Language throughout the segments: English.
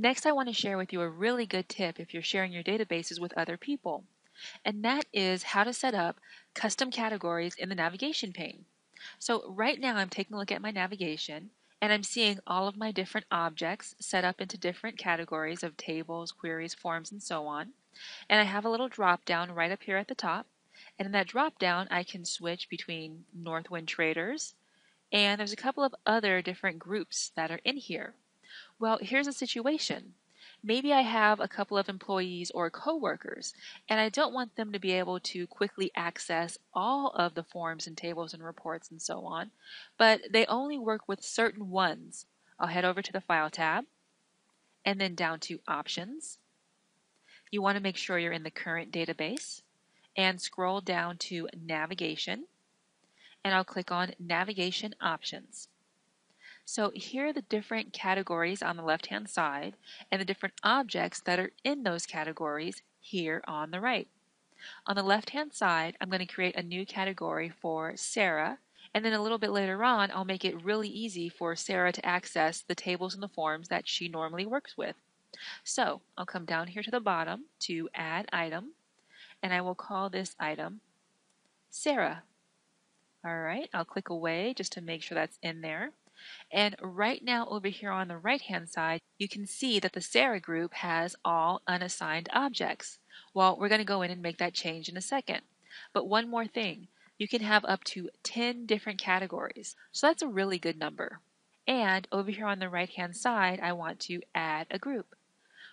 Next, I want to share with you a really good tip if you're sharing your databases with other people, and that is how to set up custom categories in the navigation pane. So right now I'm taking a look at my navigation and I'm seeing all of my different objects set up into different categories of tables, queries, forms, and so on. And I have a little drop down right up here at the top, and in that drop down I can switch between Northwind Traders, and there's a couple of other different groups that are in here. Well, here's a situation. Maybe I have a couple of employees or coworkers, and I don't want them to be able to quickly access all of the forms and tables and reports and so on, but they only work with certain ones. I'll head over to the File tab, and then down to Options. You want to make sure you're in the current database, and scroll down to Navigation, and I'll click on Navigation Options. So here are the different categories on the left-hand side and the different objects that are in those categories here on the right. On the left-hand side, I'm going to create a new category for Sarah, and then a little bit later on, I'll make it really easy for Sarah to access the tables and the forms that she normally works with. So I'll come down here to the bottom to Add Item, and I will call this item Sarah. All right, I'll click away just to make sure that's in there. And right now over here on the right-hand side, you can see that the Sarah group has all unassigned objects. Well, we're going to go in and make that change in a second. But one more thing, you can have up to 10 different categories. So that's a really good number. And over here on the right-hand side, I want to add a group.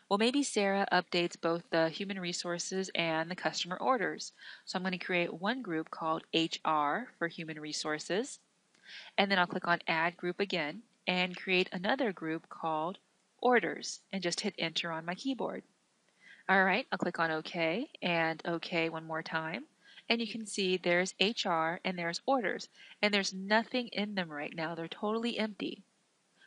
Well, maybe Sarah updates both the human resources and the customer orders. So I'm going to create one group called HR for human resources. And then I'll click on Add Group again and create another group called Orders and just hit Enter on my keyboard. All right, I'll click on OK and OK one more time, and you can see there's HR and there's Orders, and there's nothing in them right now. They're totally empty.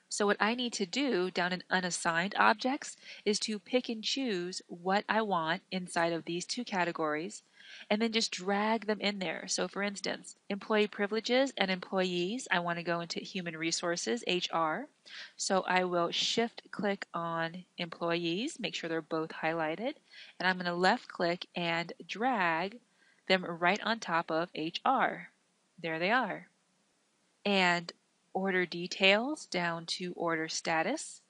So what I need to do down in Unassigned Objects is to pick and choose what I want inside of these two categories, and then just drag them in there. So for instance, employee privileges and employees, I want to go into human resources, HR. So I will shift click on employees, make sure they're both highlighted, and I'm going to left click and drag them right on top of HR. There they are. And order details down to order status.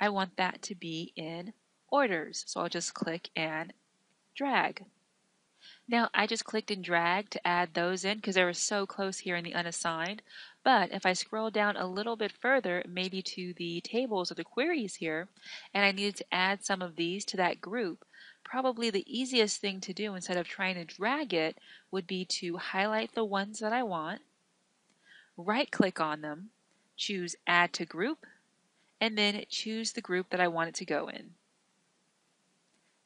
I want that to be in orders. So I'll just click and drag. Now, I just clicked and dragged to add those in because they were so close here in the unassigned, but if I scroll down a little bit further, maybe to the tables or the queries here, and I needed to add some of these to that group, probably the easiest thing to do instead of trying to drag it would be to highlight the ones that I want, right-click on them, choose Add to Group, and then choose the group that I want it to go in.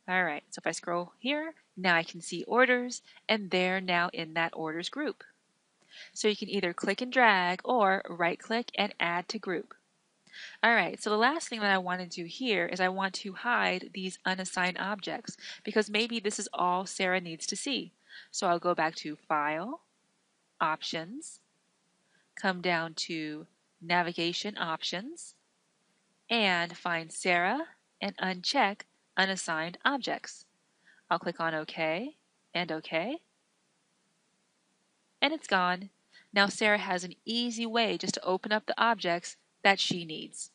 All right, so if I scroll here, now I can see orders, and they're now in that orders group. So you can either click and drag or right-click and add to group. All right, so the last thing that I want to do here is I want to hide these unassigned objects because maybe this is all Sarah needs to see. So I'll go back to File, Options, come down to Navigation Options, and find Sarah and uncheck Unassigned Objects. I'll click on OK, and it's gone. Now Sarah has an easy way just to open up the objects that she needs.